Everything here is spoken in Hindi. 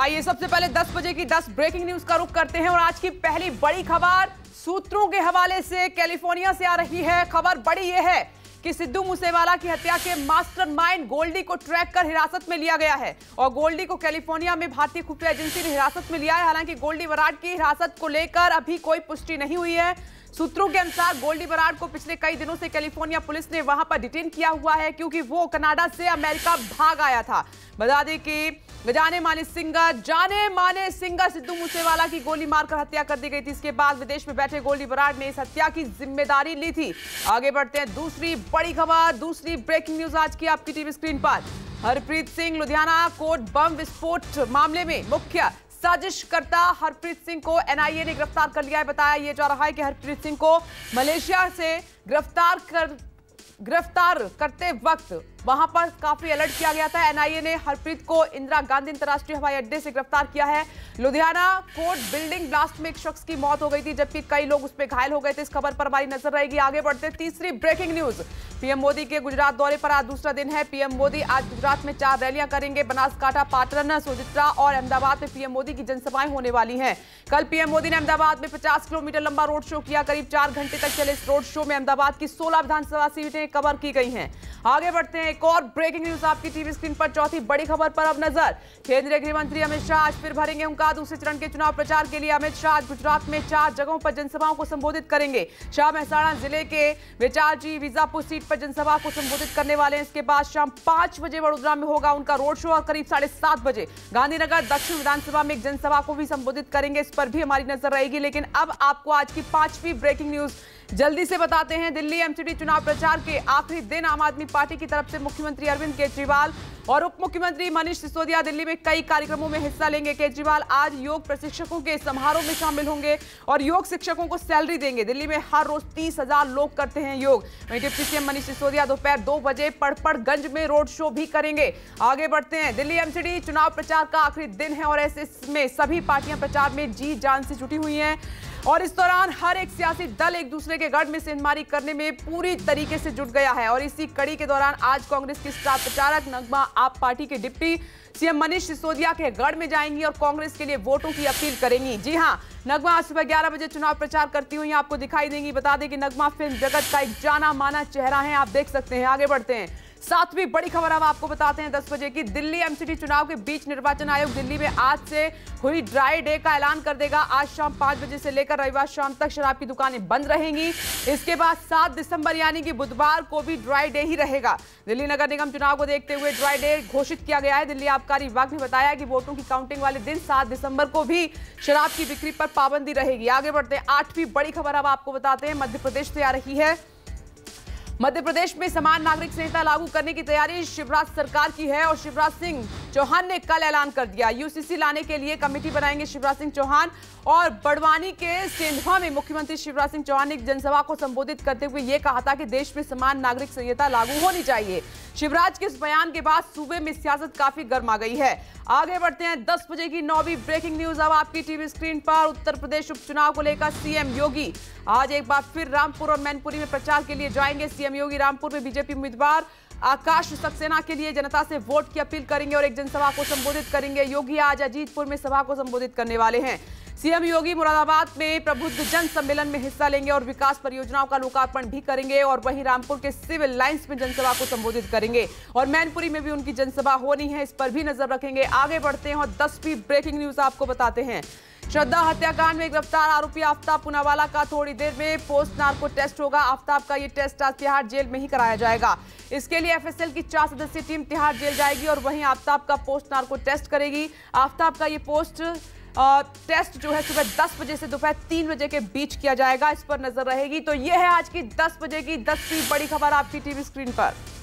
आइए सबसे पहले 10 बजे की 10 ब्रेकिंग न्यूज का रुख करते हैं और आज की पहली बड़ी खबर सूत्रों के हवाले से कैलिफोर्निया से आ रही है। खबर बड़ी यह है कि सिद्धू मूसेवाला की हत्या के मास्टरमाइंड गोल्डी को ट्रैक कर हिरासत में लिया गया है और गोल्डी को कैलिफोर्निया में भारतीय खुफिया एजेंसी ने हिरासत में लिया है। हालांकि गोल्डी बराड़ की हिरासत को लेकर अभी कोई पुष्टि नहीं हुई है। सूत्रों के अनुसार गोल्डी बराड़ को पिछले कई दिनों से कैलिफोर्निया पुलिस ने वहां पर डिटेन किया हुआ है क्योंकि वो कनाडा से अमेरिका भाग आया था। बता दें कि जाने माने सिंगर सिद्धू मूसेवाला की गोली मारकर हत्या कर दी गई थी। इसके बाद विदेश में बैठे गोल्डी बराड़ ने इस हत्या की जिम्मेदारी ली थी। आगे बढ़ते हैं दूसरी बड़ी खबर, दूसरी ब्रेकिंग न्यूज आज की आपकी टीवी स्क्रीन पर। हरप्रीत सिंह लुधियाना कोर्ट बम विस्फोट मामले में मुख्य साजिशकर्ता हरप्रीत सिंह को एनआईए ने गिरफ्तार कर लिया है। बताया यह जा रहा है कि हरप्रीत सिंह को मलेशिया से गिरफ्तार करते वक्त वहां पर काफी अलर्ट किया गया था। एनआईए ने हरप्रीत को इंदिरा गांधी अंतर्राष्ट्रीय हवाई अड्डे से गिरफ्तार किया है। लुधियाना कोर्ट बिल्डिंग ब्लास्ट में एक शख्स की मौत हो गई थी जबकि कई लोग उस पर घायल हो गए थे। इस खबर पर हमारी नजर रहेगी। आगे बढ़ते तीसरी ब्रेकिंग न्यूज, पीएम मोदी के गुजरात दौरे पर आज दूसरा दिन है। पीएम मोदी आज गुजरात में 4 रैलियां करेंगे। बनासकाठा, पाटन, सोजित्रा और अहमदाबाद में पीएम मोदी की जनसभाएं होने वाली हैं। कल पीएम मोदी ने अहमदाबाद में 50 किलोमीटर लंबा रोड शो किया। करीब 4 घंटे तक चले इस रोड शो में अहमदाबाद की 16 विधानसभा सीटें कवर की गई हैं। आगे बढ़ते हैं एक और ब्रेकिंग न्यूज आपकी टीवी स्क्रीन पर। चौथी बड़ी खबर पर अब नजर। केंद्रीय गृह मंत्री अमित शाह आज फिर भरेंगे उनका दूसरे चरण के चुनाव प्रचार के लिए। अमित शाह गुजरात में 4 जगहों पर जनसभाओं को संबोधित करेंगे। शाह महसाणा जिले के बेचारजी, विजापुर सीट पर जनसभा को संबोधित करने वाले हैं। इसके बाद शाम 5 बजे वड़ोदरा में होगा उनका रोड शो और करीब 7:30 बजे गांधीनगर दक्षिण विधानसभा में एक जनसभा को भी संबोधित करेंगे। इस पर भी हमारी नजर रहेगी। लेकिन अब आपको आज की 5वीं ब्रेकिंग न्यूज जल्दी से बताते हैं। दिल्ली एमसीडी चुनाव प्रचार के आखिरी दिन आम आदमी पार्टी की तरफ से मुख्यमंत्री अरविंद केजरीवाल और उप मुख्यमंत्री मनीष सिसोदिया दिल्ली में कई कार्यक्रमों में हिस्सा लेंगे। केजरीवाल आज योग प्रशिक्षकों के समारोह में शामिल होंगे और योग शिक्षकों को सैलरी देंगे। दिल्ली में हर रोज 30,000 लोग करते हैं योग। वहीं डिप्टी सीएम मनीष सिसोदिया दोपहर 2 बजे पड़पड़गंज में रोड शो भी करेंगे। आगे बढ़ते हैं। दिल्ली एमसीडी चुनाव प्रचार का आखिरी दिन है और ऐसे में सभी पार्टियां प्रचार में जी जान से जुटी हुई हैं और इस दौरान हर एक सियासी दल एक दूसरे के गढ़ में सेंधमारी करने में पूरी तरीके से जुट गया है। और इसी कड़ी के दौरान आज कांग्रेस की स्टार प्रचारक नगमा आप पार्टी के डिप्टी सीएम मनीष सिसोदिया के गढ़ में जाएंगी और कांग्रेस के लिए वोटों की अपील करेंगी। जी हां, नगमा आज सुबह 11 बजे चुनाव प्रचार करती हुई आपको दिखाई देंगी। बता दें कि नगमा फिल्म जगत का एक जाना माना चेहरा है, आप देख सकते हैं। आगे बढ़ते हैं। 7वीं बड़ी खबर अब आपको बताते हैं 10 बजे की। दिल्ली एमसीडी चुनाव के बीच निर्वाचन आयोग दिल्ली में आज से हुई ड्राई डे का ऐलान कर देगा। आज शाम 5 बजे से लेकर रविवार शाम तक शराब की दुकानें बंद रहेंगी। इसके बाद 7 दिसंबर यानी कि बुधवार को भी ड्राई डे ही रहेगा। दिल्ली नगर निगम चुनाव को देखते हुए ड्राई डे घोषित किया गया है। दिल्ली आबकारी विभाग ने बताया कि वोटों की काउंटिंग वाले दिन 7 दिसंबर को भी शराब की बिक्री पर पाबंदी रहेगी। आगे बढ़ते हैं। 8वीं बड़ी खबर अब आपको बताते हैं मध्य प्रदेश से आ रही है। मध्य प्रदेश में समान नागरिक संहिता लागू करने की तैयारी शिवराज सरकार की है और शिवराज सिंह चौहान ने कल ऐलान कर दिया। यूसीसी लाने के लिए कमेटी बनाएंगे शिवराज सिंह चौहान। और बड़वानी के सेंधवा में मुख्यमंत्री शिवराज सिंह चौहान ने एक जनसभा को संबोधित करते हुए यह कहा था कि देश में समान नागरिक संहिता लागू होनी चाहिए। शिवराज के इस बयान के बाद सूबे में सियासत काफी गर्मा गई है। आगे बढ़ते हैं। 10 बजे की 9वीं ब्रेकिंग न्यूज अब आपकी टीवी स्क्रीन पर। उत्तर प्रदेश उपचुनाव को लेकर सीएम योगी आज एक बार फिर रामपुर और मैनपुरी में प्रचार के लिए जाएंगे। सीएम योगी रामपुर में बीजेपी उम्मीदवार आकाश सक्सेना के लिए जनता से वोट की अपील करेंगे और एक जनसभा को संबोधित करेंगे। योगी आज अजीतपुर में सभा को संबोधित करने वाले हैं। सीएम योगी मुरादाबाद में प्रबुद्ध जन सम्मेलन में हिस्सा लेंगे और विकास परियोजनाओं का लोकार्पण भी करेंगे। और वहीं रामपुर के सिविल लाइंस में जनसभा को संबोधित करेंगे और मैनपुरी में भी उनकी जनसभा होनी है। इस पर भी नजर रखेंगे। आगे बढ़ते हैं और 10वीं ब्रेकिंग न्यूज आपको बताते हैं। श्रद्धा हत्याकांड में गिरफ्तार आरोपी आफताब पुनावाला का थोड़ी देर में पोस्ट नार्को टेस्ट होगा। आफताब का ये टेस्ट आज तिहाड़ जेल में ही कराया जाएगा। इसके लिए एफएसएल की 4 सदस्यीय टीम तिहाड़ जेल जाएगी और वहीं आफताब का पोस्ट नार्को टेस्ट करेगी। आफताब का ये पोस्ट टेस्ट जो है सुबह 10 बजे से दोपहर 3 बजे के बीच किया जाएगा। इस पर नजर रहेगी। तो ये है आज की 10 बजे की 10वीं बड़ी खबर आपकी टीवी स्क्रीन पर।